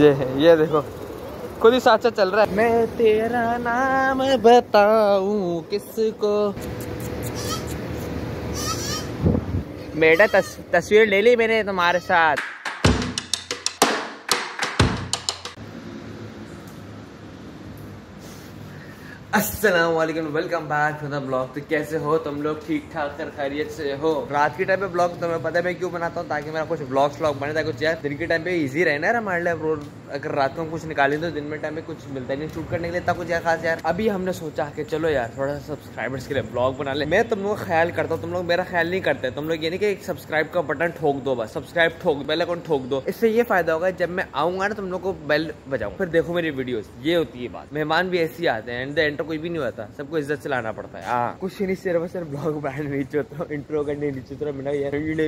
ये देखो खुद ही साचा चल रहा है। मैं तेरा नाम बताऊं किसको, बेटा तस्वीर ले ली मैंने तुम्हारे साथ। अस्सलाम वालेकुम, welcome back to the blog. तो कैसे हो तुम लोग, ठीक ठाक कर खैरियत से हो? रात के टाइम पे ब्लॉग तुम्हें पता है मैं क्यों बनाता हूँ, ताकि मेरा कुछ ब्लॉग बने, ताकि कुछ यार दिन के टाइम पे इजी रहना है हमारे लिए। रोज अगर रात को कुछ निकाली तो दिन में टाइम पे कुछ मिलता नहीं शूट करने के लिए, तब कुछ यार खास। यार अभी हमने सोचा कि चलो यार थोड़ा सा सब्सक्राइबर्स के लिए ब्लॉग बना ले। मैं तुम लोग का ख्याल करता हूँ, तुम लोग मेरा ख्याल नहीं करते। तुम लोग ये नहीं कि सब्सक्राइब का बटन ठोक दो, बस सब्सक्राइब ठोक दो, बेल आइकन ठोक दो। इससे ये फायदा होगा जब मैं आऊँगा ना तुम लोग को बेल बजाऊँ, फिर देखो मेरी वीडियोज। ये होती है बात, मेहमान भी ऐसे आते हैं, एंड द एंड कोई भी नहीं होता, सबको इज्जत से लाना पड़ता है। हाँ कुछ नहीं, सिर्फ ब्लॉग बनाने नीचे होता हूँ, इंट्रो करने नीचे उतरा। बिना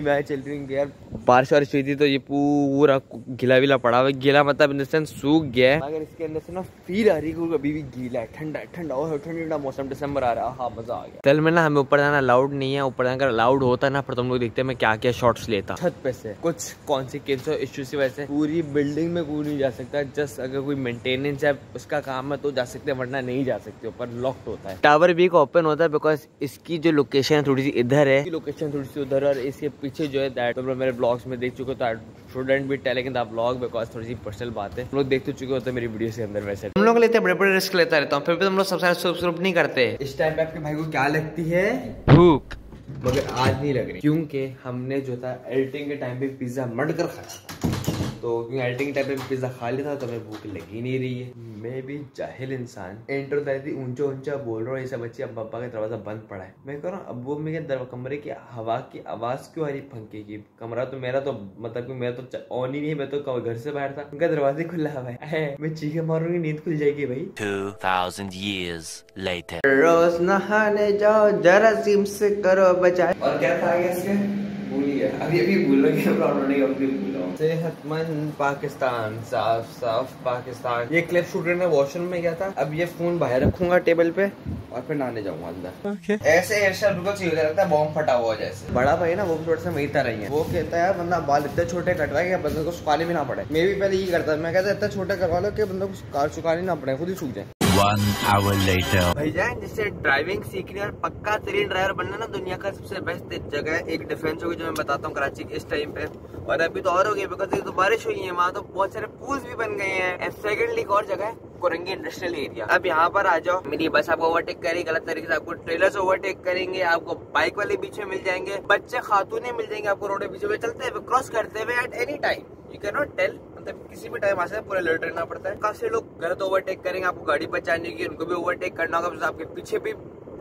यार चल रही यार, बारिश वारिश हुई थी तो ये पूरा गीला विला पड़ा हुआ है। गीला मतलब इन द सेंस सूख गया है, मगर इसके अंदर से ना फील आ रही है अभी भी गीला है। ठंडा ठंडा और ठंडा मौसम, दिसंबर आ रहा है। हाँ मजा आ गया। कल में ना हमें ऊपर जाना अलाउड नहीं है, ऊपर जाकर अलाउड होता ना, पर तुम लोग देखते मैं क्या क्या शॉट्स लेता। छत पे से कुछ कॉन्सिक्वेंस इश्यू से वैसे पूरी बिल्डिंग में कोई नहीं जा सकता, जस्ट अगर कोई मेंटेनेंस है उसका काम है तो जा सकते हैं, वरना नहीं जा सकते। ऊपर लॉक्ड होता है। टावर भी ओपन होता है बिकॉज इसकी जो लोकेशन है थोड़ी सी इधर है, लोकेशन थोड़ी सी उधर है, और इसके पीछे जो है दैट तुम लोग मेरे ब्लॉग्स में देख चुके हो, तो I shouldn't be telling the blog because थोड़ी सी पर्सनल बात है। तुम लोग देख तो चुके होते मेरी वीडियो के अंदर। वैसे हम लोग लेते हैं बड़े बड़े रिस्क, लेता रहता हूँ, फिर भी तुम लोग सब्सक्राइब नहीं करते। इस टाइम पे आपके भाई को क्या लगती है भूख, मगर आज नहीं लग रही, क्योंकि हमने जो था एडिटिंग के टाइम पे पिज्जा मर कर खाया, तो क्योंकि एडिटिंग टाइम पे पिज्जा खा लिया था तो हमें भूख लगी नहीं रही है। मैं भी जाहिल इंसान एंटर दादी ऊंचा ऊंचा बोल रहा हूँ, ये सब बच्चे अब पापा का दरवाजा बंद पड़ा है। मैं कह रहा हूँ अबू अम्मी के कमरे की हवा की आवाज क्यों आ रही पंखे की? कमरा तो मेरा तो मतलब कि मेरा तो ऑन ही नहीं, मैं तो घर से बाहर था, उनका दरवाजा खुला हुआ है। मैं चीखे मारूंगी नींद खुल जाएगी भाई। 2000 years later रोज नहाने जाओ जरा जिम से करो बचाए। और क्या था अभी अभी भूल रही सेहतमंद पाकिस्तान, साफ साफ पाकिस्तान। ये क्लिप शूट करने वॉशरूम में गया था, अब ये फोन बाहर रखूंगा टेबल पे और फिर नहाने जाऊंगा अंदर। ऐसे ऐसा बिल्कुल सीधा लगता है बॉम्ब फटा हुआ जैसे। बड़ा भाई ना वो थोड़ा सा वही तरह है, वो कहता है बंदा बाल इतने छोटे कट रहा है कि बंदे को सुखाने भी ना पड़े। मैं भी पहले ये करता, मैं कहता इतना छोटे करवा लो कि बंदे को सुखाने ना पड़े, खुद ही सूख जाए। 1 hour later भैयान जिससे ड्राइविंग सीखने और पक्का ट्रेन ड्राइवर बनना ना दुनिया का सबसे बेस्ट जगह है। एक डिफेंस होगी जो मैं बताता हूँ कराची इस टाइम पे, और अभी तो और हो गई बिकॉज तो बारिश हुई है, वहाँ तो बहुत सारे पूल भी बन गए हैं। एंड सेकेंडली एक और जगह है कोरंगी इंडस्ट्रियल एरिया। अब यहाँ पर आ जाओ, मेरी बस आपको ओवरटेक करेगी गलत तरीके से, आपको ट्रेलर्स ओवरटेक करेंगे, आपको बाइक वाले बीच में मिल जाएंगे, बच्चे खातूने मिल जाएंगे आपको रोड के बीच में चलते हुए क्रॉस करते हुए। At any time you can not tell, किसी भी टाइम आ सकता है, पूरा अलर्ट रहना पड़ता है। काफी लोग गलत ओवरटेक करेंगे, आपको गाड़ी बचाने की, उनको भी ओवरटेक करना होगा, तो आपके पीछे भी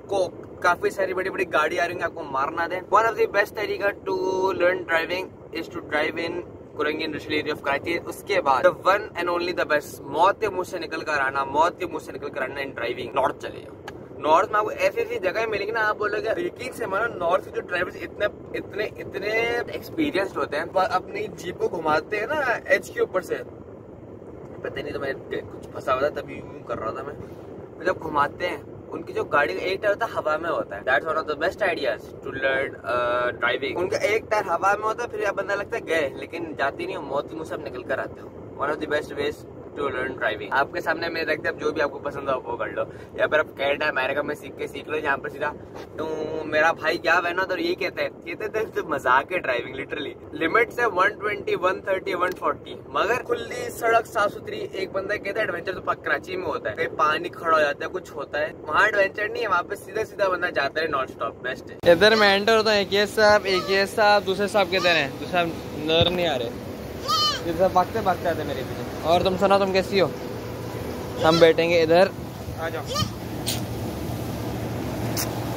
को काफी सारी बड़ी बड़ी गाड़ी आ रही है, आपको मारना दें। वन ऑफ द बेस्ट तरीका to learn driving is to drive in Korangi industrial area of Karachi. उसके बाद one and only the best, मौत के मुंह से निकल कर आना, मौत के मुंह से निकल कर आना इन ड्राइविंग। नॉर्थ चले जाओ, नॉर्थ में आपको ऐसी ऐसी जगह मिलेगी ना, आप बोलोगे यकीन से मानो नॉर्थ के जो ड्राइवर्स इतने इतने इतने एक्सपीरियंस्ड होते हैं, पर अपनी जीप को घुमाते हैं ना एज के ऊपर से, पता नहीं तो मैं कुछ फंसा हुआ था तभी यूं कर रहा था मैं, जब घुमाते हैं उनकी जो गाड़ी का एक टायर होता है हवा में होता है। That's one of the best ideas to learn driving. उनका एक टायर हवा में होता है, फिर आप बंदा लगता है गए, लेकिन जाती नहीं हो, मौत के मुंह से निकल कर आते हो। One of the best ways to learn driving. आपके सामने मैं रखते हैं, जो भी आपको पसंद हो वो कर लो, या फिर आप कैनेडा अमेरिका में सीख लो। यहाँ पर सीधा तो मेरा भाई क्या है ना, तो यही कहते थे मजाक है ड्राइविंग, लिटरली लिमिट्स है 120 130 140, मगर खुली सड़क साफ सुथरी। एक बंदा कहता है एडवेंचर तो कराची में होता है, कहीं पानी खड़ा हो जाता है, कुछ होता है, वहाँ एडवेंचर नहीं है, वहाँ पे सीधा सीधा बंदा जाता है नॉन स्टॉप, बेस्ट है। इधर मैं एंटर होता हूँ, एक साहब दूसरे साहब के इधर है, दूसरा नजर नहीं आ रहे, इधर भागते आते मेरे पीछे। और तुम सुना, तुम कैसी हो? हम बैठेंगे इधर, आ जाओ।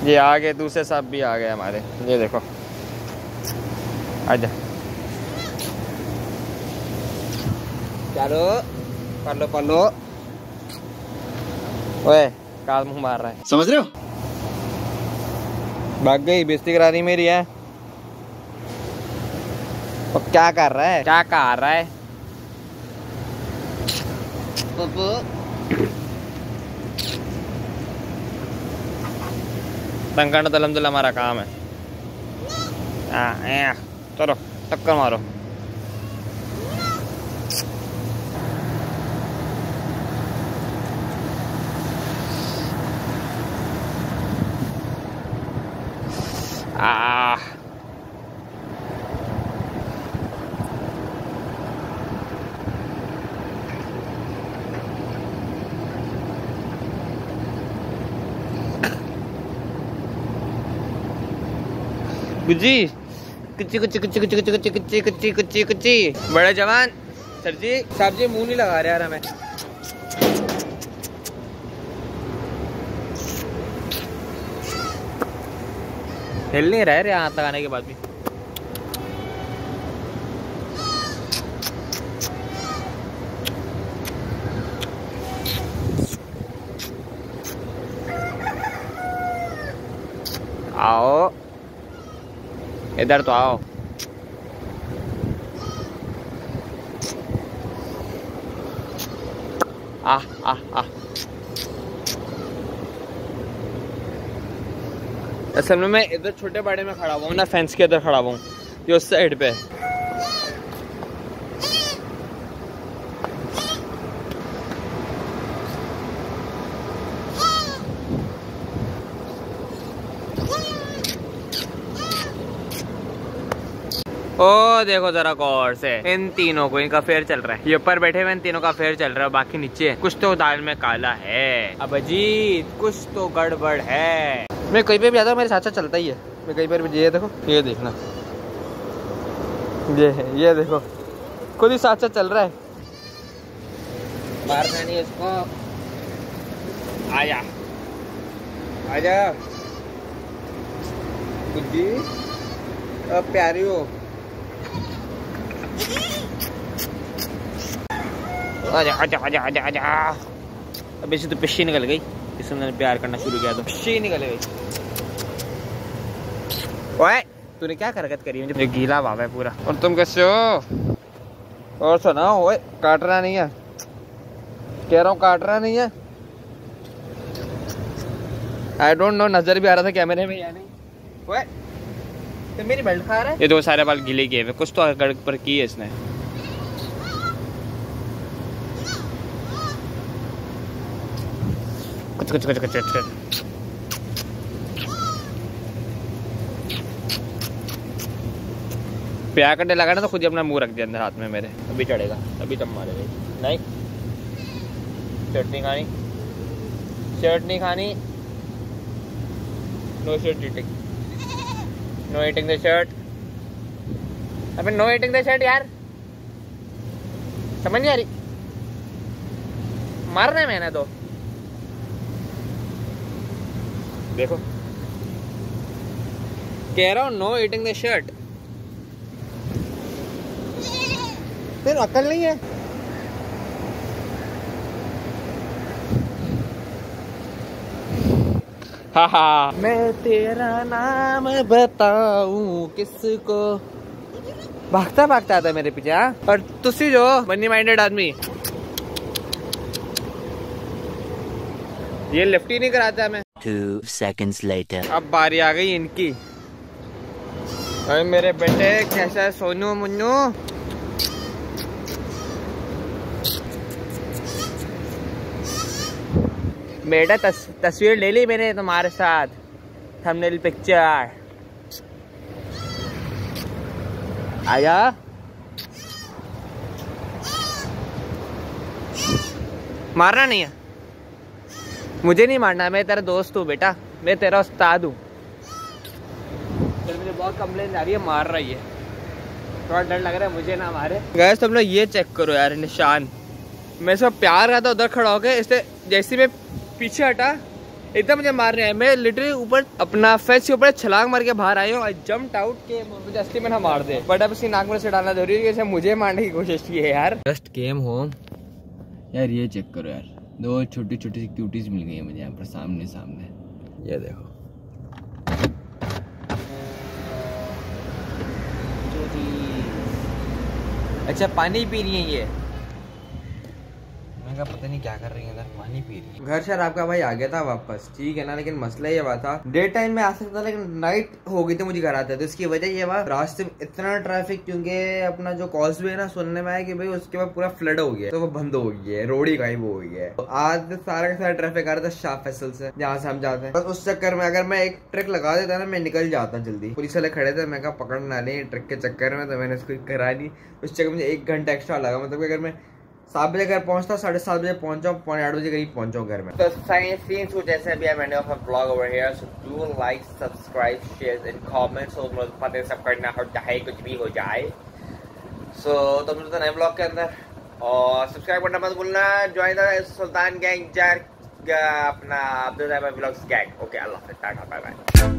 ये आ गए, दूसरे साहब भी आ गए हमारे, ये देखो आ जा। चलो पलो ओए काल मुँह मार रहा है, समझ रहे हो? भाग गई, बेइज्जती करा रही मेरी है। तो क्या कर रहा है पप्पू? तंग करना तो अलहमदुलिल्लाह हमारा काम है। चलो टक्कर मारो। Ah. गुजी कुची कुची कुची कुची कुची कुची कुची कुची कुची कुची बड़े जवान सर जी साहब जी मुंह नहीं लगा रहे यार हमें। हिल नहीं रहे यहाँ तक आने के बाद भी। आओ इधर तो आओ। आ आ आ असल में मैं इधर छोटे बाड़े में खड़ा हुआ हूँ ना, फेंस के इधर खड़ा हुआ हूँ ये उस साइड पे। ओ देखो जरा गौर से इन तीनों को, इनका फेयर चल रहा है। ये ऊपर बैठे हुए इन तीनों का फेयर चल रहा है, बाकी नीचे कुछ तो दाल में काला है। अब अजीत कुछ तो गड़बड़ है। मैं कहीं पर भी जाता हूँ मेरे साथ साथ चलता ही है। मैं कहीं पर भी, ये देखो ये देखना, ये देखो खुद ही साथ साथ चल रहा है। मार खानी है इसको। आया आजा जी अब प्यारी हो। आजा आजा आजा आजा आजा। अब ऐसे तो पिशी निकल गई, इससे मैंने प्यार करना शुरू किया तो पिशी निकल गई। ओए तूने क्या हरकत करी, मुझे गीला बाबा है पूरा। और तुम कैसे हो? और सुनाओ। ओए काट रहा नहीं है, कह रहा हूँ काट रहा नहीं है। आई डोंट नो नजर भी आ रहा था कैमरे में या नहीं। ओए तो मेरी बेल्ट खा रहा है। ये दो सारे बाल गीले किए हुए, कुछ तो गड़बड़ की है इसने। कुछ कुछ कुछ कुछ प्यार करने लगा ना तो खुद ही अपना मुंह रख दिया अंदर हाथ में मेरे। अभी चढ़ेगा, अभी तब मारेगा। नहीं शर्ट नहीं खानी, शर्ट नहीं खानी। No shirt eating, no eating the shirt. अबे नो ईटिंग द शर्ट यार, समझ नहीं आ रही। मारना है मैंने तो, देखो कह रहा हूँ नो ईटिंग द शर्ट। फिर अकल नहीं है। हा हा मैं तेरा नाम बताऊं किसको, भागता भागता आता है मेरे पीछे। हाँ और तुसी जो मनी माइंडेड आदमी ये लेफ्टी नहीं कराता हमें। 2 seconds later अब बारी आ गई इनकी। अरे मेरे बेटे कैसा है सोनू मुन्नू? बेटा तस्वीर ले ली मैंने तुम्हारे साथ, थंबनेल पिक्चर। आया मारना नहीं है मुझे, नहीं मारना। मैं तेरा दोस्त हूँ बेटा, मैं तेरा उस्ताद हूँ। मुझे बहुत कंप्लेन आ रही है, मार रही है, थोड़ा डर लग रहा है मुझे ना मारे। गैस तुम लोग ये चेक करो यार निशान। मैं सब प्यार रहा था उधर खड़ा होके, इससे जैसे मैं पीछे हटा एकदम मुझे मारने आया। मैं लिटरली ऊपर अपना फेस के ऊपर छलांग मार के बाहर आई हूँ। आई जम्प आउट के मुझे असली में ना मार दे, बट अब इसकी नाक में से डालना जरूरी है। जैसे मुझे मारने की कोशिश की है यार। जस्ट केम होम यार, ये चेक करो यार, दो छोटी छोटी सी क्यूटीज मिल गई है मुझे यहाँ पर सामने सामने। ये देखो अच्छा पानी पी रही है ये। का पता नहीं क्या कर रही है, पानी पी रही है। घर शायद आपका भाई आ गया था वापस, ठीक है ना, लेकिन मसला ये हुआ था डे टाइम में आ सकता था लेकिन नाइट हो गई थी मुझे घर आते, तो इसकी वजह ये हुआ रास्ते में इतना ट्रैफिक, क्योंकि अपना जो कॉज वे है ना, सुनने में आया कि भाई उसके बाद पूरा फ्लड हो गया, तो वो बंद हो गई है, रोड ही गायब हो गई है। तो आज सारा का सारा ट्रैफिक आ रहा था शाह फैसल से, जहाँ से हम जाते हैं, बस उस चक्कर में अगर मैं एक ट्रक लगा देता ना मैं निकल जाता जल्दी। पुलिस वाले खड़े थे, मैं कहा पकड़ ना ले ट्रक के चक्कर में, तो मैंने उसको करा ली। उस चक्कर में 1 घंटा एक्स्ट्रा लगा, मतलब अगर मैं 7 बजे घर पहुंचता, 7:30 बजे पहुंचा, 8 बजे करीब पहुंचा घर में। तो करना होता है कुछ भी हो जाए। सो तुम लोग नए ब्लॉग के अंदर और सब्सक्राइब करना मत भूलना, ज्वाइन द सुल्तान गैंग, अपना अब्दुल गैंग। ओके, अल्लाह हाफिज़, टाटा, बाय बाय।